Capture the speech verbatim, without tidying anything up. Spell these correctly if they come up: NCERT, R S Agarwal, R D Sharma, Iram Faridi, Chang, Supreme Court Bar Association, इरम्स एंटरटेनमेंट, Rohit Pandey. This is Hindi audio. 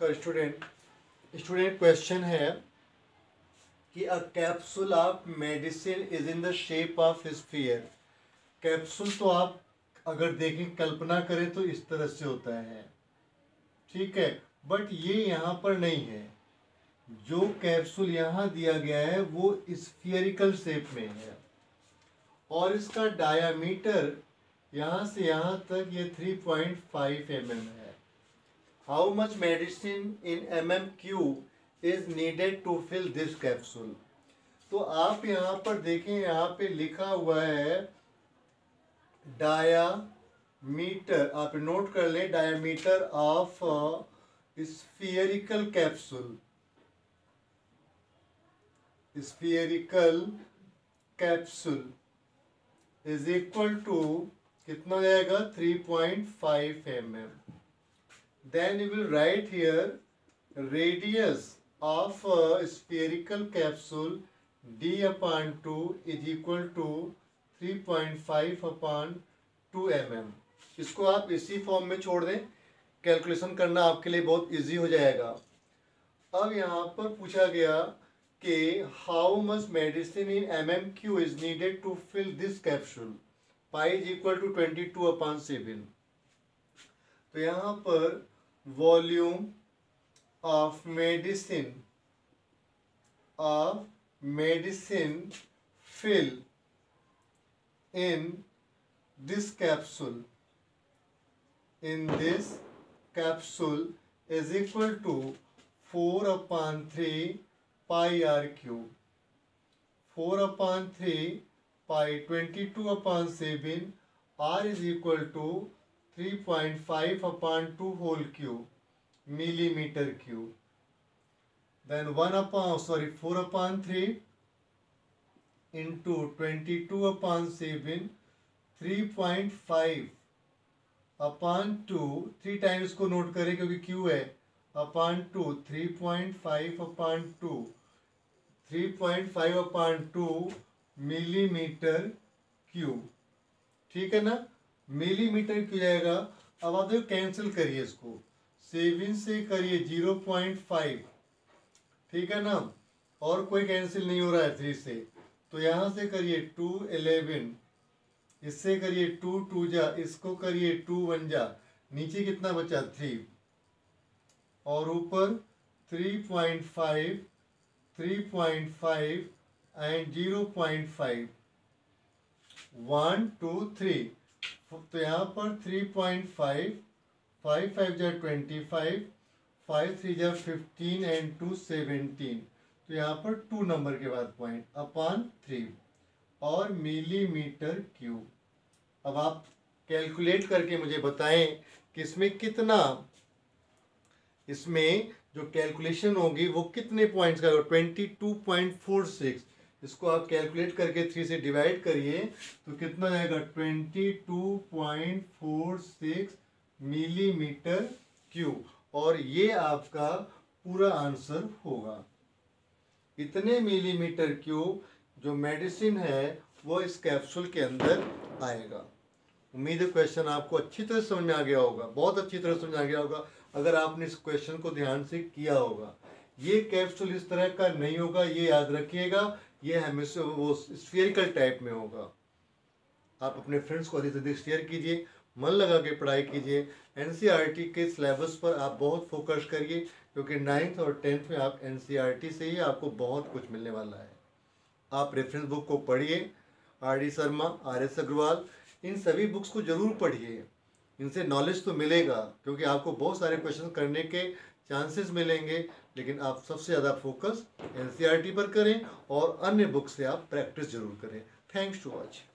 का स्टूडेंट स्टूडेंट क्वेश्चन है कि a capsule of medicine is in the shape of sphere. Capsule तो आप अगर देखें, कल्पना करें तो इस तरह से होता है, ठीक है, बट ये यहाँ पर नहीं है। जो कैप्सूल यहाँ दिया गया है वो स्फीयरिकल शेप में है और इसका डायामीटर यहाँ से यहाँ तक ये three point five m m है। How much medicine in m m cube is needed to fill this capsule. तो आप यहाँ पर देखें, यहाँ पे लिखा हुआ है डायामीटर, आप नोट कर लें, diameter of spherical capsule, spherical capsule is equal to कितना हो जाएगा, three point five m m. Then you will write here radius of spherical capsule d upon two is equal to three point five upon two m m. इसको आप इसी फॉर्म में छोड़ दें, कैलकुलेशन करना आपके लिए बहुत इजी हो जाएगा। अब यहाँ पर पूछा गया कि how much medicine in m m cube is needed to fill this capsule, pi is equal to twenty two upon seven. तो यहाँ पर volume of medicine of medicine fill in this capsule in this capsule is equal to four upon three pi r cube, four upon three pi twenty two upon seven, r is equal to three point five upon two whole cube millimetre cube. Then one upon sorry four upon three into twenty two upon seven, three point five upon two, three time इसको नोट करें क्योंकि क्यू है, upon two, three point five upon two, three point five upon two millimetre cube, ठीक है ना, मिलीमीटर क्यूब जाएगा। अब आप देखो कैंसिल करिए इसको, सेवन से करिए जीरो पॉइंट फाइव, ठीक है ना, और कोई कैंसिल नहीं हो रहा है थ्री से, तो यहाँ से करिए टू एलेवन, इससे करिए टू टू जा, इसको करिए टू वन जा, नीचे कितना बचा थ्री और ऊपर three point five, three point five and zero point five, one two three. तो यहाँ पर three point five, five five जा ट्वेंटी फाइव, फाइव थ्री जा फिफ्टीन एंड टू सेवेंटीन, तो यहाँ पर टू नंबर के बाद पॉइंट अपॉन थ्री और मिलीमीटर क्यूब। अब आप कैलकुलेट करके मुझे बताएं कि इसमें कितना, इसमें जो कैलकुलेशन होगी वो कितने पॉइंट्स का, twenty two point four six, इसको आप कैलकुलेट करके थ्री से डिवाइड करिए तो कितना आएगा, twenty two point four six millimetre cube, और ये आपका पूरा आंसर होगा। इतने मिलीमीटर क्यूब जो मेडिसिन है वो इस कैप्सूल के अंदर आएगा। उम्मीद है क्वेश्चन आपको अच्छी तरह समझ में आ गया होगा, बहुत अच्छी तरह समझ आ गया होगा अगर आपने इस क्वेश्चन को ध्यान से किया होगा। ये कैप्सूल इस तरह का नहीं होगा, ये याद रखिएगा, ये हमेशा वो स्फीयरिकल टाइप में होगा। आप अपने फ्रेंड्स को अधिक से अधिक शेयर कीजिए, मन लगा के पढ़ाई कीजिए। एनसीईआरटी के सिलेबस पर आप बहुत फोकस करिए क्योंकि नाइन्थ और टेंथ में आप एनसीईआरटी से ही आपको बहुत कुछ मिलने वाला है। आप रेफरेंस बुक को पढ़िए, R D Sharma, R S Agarwal, इन सभी बुक्स को जरूर पढ़िए, इनसे नॉलेज तो मिलेगा क्योंकि आपको बहुत सारे क्वेश्चन करने के चांसेस मिलेंगे, लेकिन आप सबसे ज़्यादा फोकस एनसीईआरटी पर करें और अन्य बुक से आप प्रैक्टिस जरूर करें। Thanks to watch.